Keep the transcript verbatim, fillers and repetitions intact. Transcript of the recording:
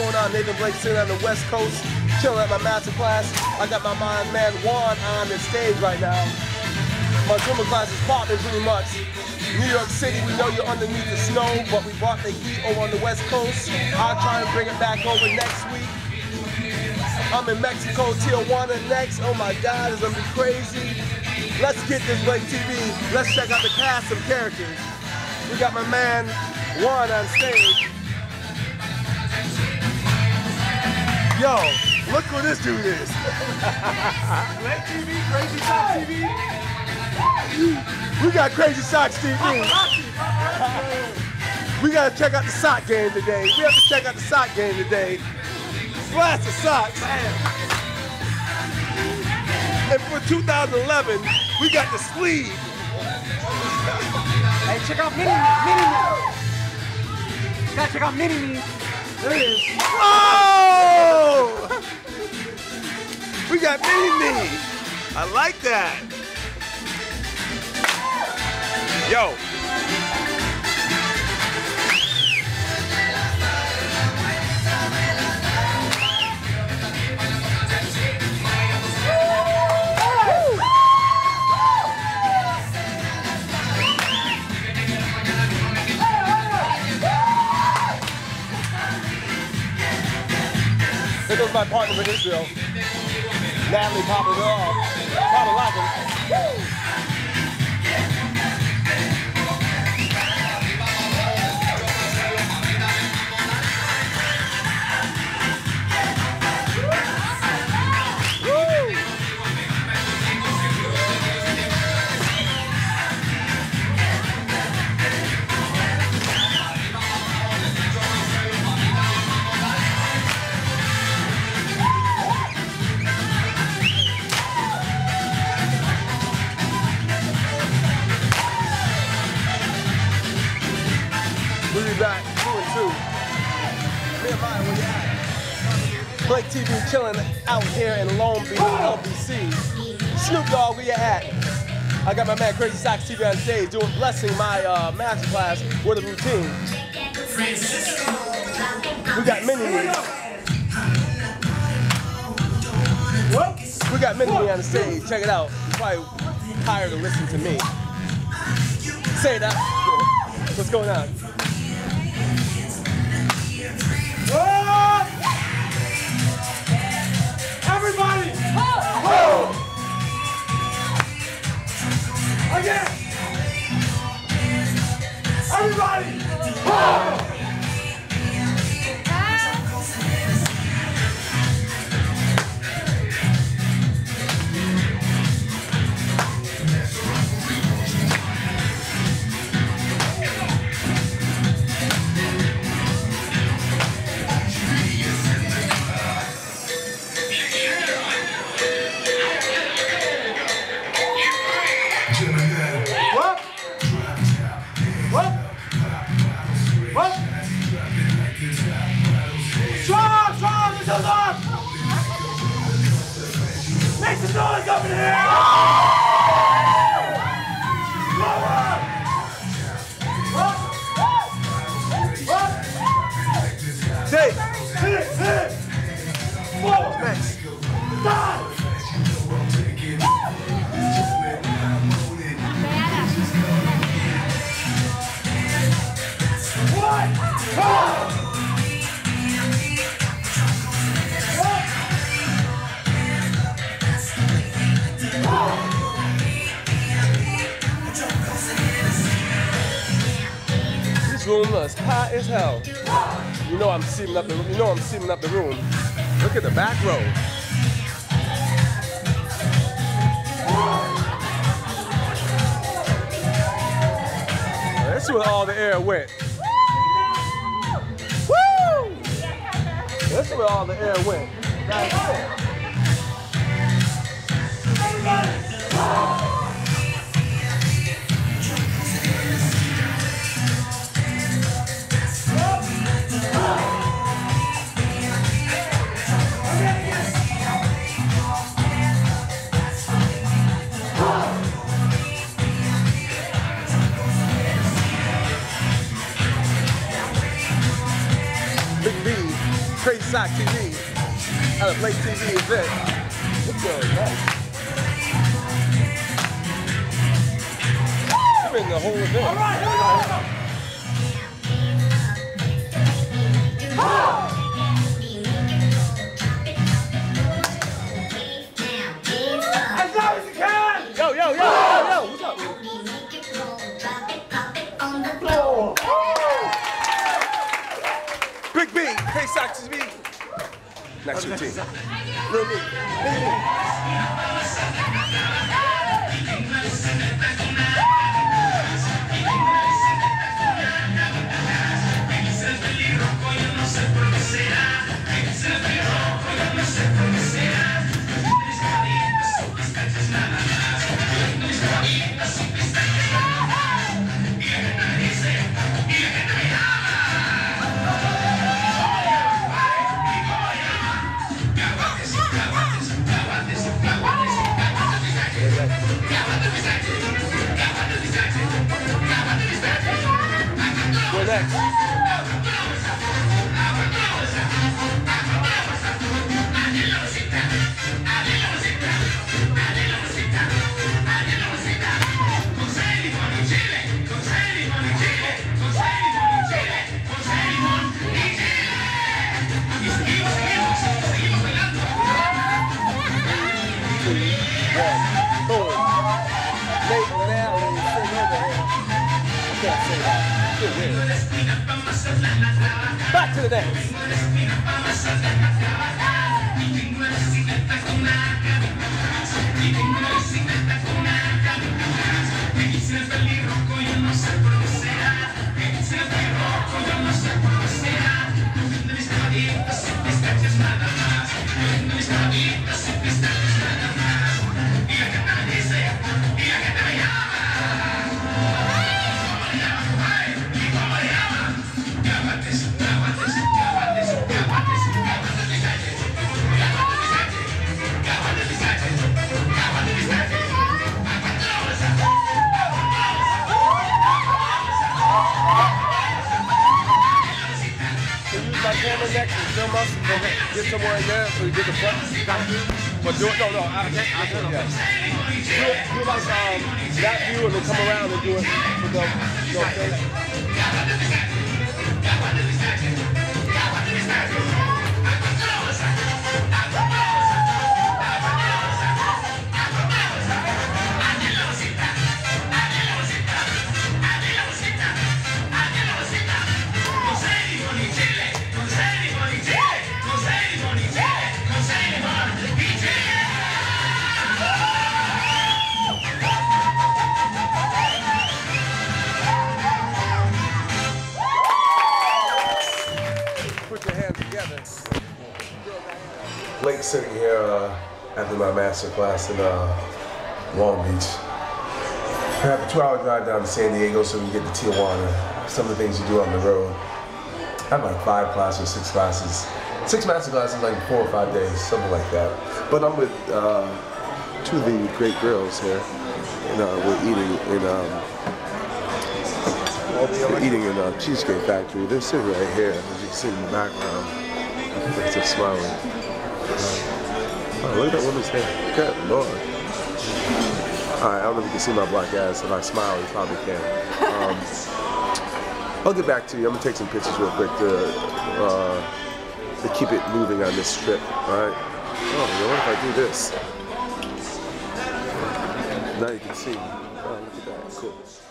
going on? Nathan Blake sitting on the West Coast, chilling at my master class. I got my mind man Juan on the stage right now. My summer class is popping pretty much. New York City, we know you're underneath the snow, but we brought the heat over on the West Coast. I'll try and bring it back over next week. I'm in Mexico, Tijuana next. Oh my God, it's gonna be crazy. Let's get this Blake T V. Let's check out the cast of characters. We got my man Juan on stage. Yo, look who this dude is. Blake T V, Crazy Socks T V. We got Crazy Socks T V. We gotta check out the sock game today. We have to check out the sock game today. Blast the socks. And for two thousand eleven, we got the sleeve. Hey, check out Mini Me. Mini Me. Gotta check out Mini Me. There it is. Whoa! We got Mini Me. I like that. Yo. Here goes my partner with Israel, Natalie Papadala. We'll be back, two and two. Blake T V chilling out here in Long Beach, L B C. Snoop Dogg, where you at? I got my man Crazy Socks T V on stage doing blessing my uh, masterclass with a routine. We got Mini Me. We got Mini Me on the stage. Check it out. It's probably higher to listen to me. Say that. What's going on? Everybody! Ho! Ho! Again! Everybody! Ho! It's hot as hell. You know I'm seaming up the room. You know I'm seaming up the room. Look at the back row. That's where all the air went. Woo! That's where all the air went. That's it. Socks T V. Out of Blake T V is it. What's going on? We're in the whole event. All right, here we go. Oh! As loud as you can! Yo, yo, yo, oh! Yo, yo, what's up? Oh. Oh. Big B, Crazy Socks T V. Next to your team. Real big. Back to the dance. Get somewhere in there so you get the front. But do it, no, no, I can't, I can't, yeah. Do it, do like um, that view and then come around and do it with the, you know what I'm Blake's sitting here uh, after my master class in uh, Long Beach. I have a two-hour drive down to San Diego so we can get to Tijuana. Some of the things you do on the road. I have like five classes, six classes. Six master classes, like four or five days, something like that. But I'm with uh, two of the great girls here. And uh, we're eating in, um, we're eating in uh, Cheesecake Factory. They're sitting right here, as you can see in the background. They're just smiling. Oh, look at that woman's hair. Good Lord. Alright, I don't know if you can see my black ass. If I smile, you probably can. Um, I'll get back to you. I'm going to take some pictures real quick to, uh, to keep it moving on this trip. Alright? Oh, you know, what if I do this? Now you can see. Oh, look at that. Cool.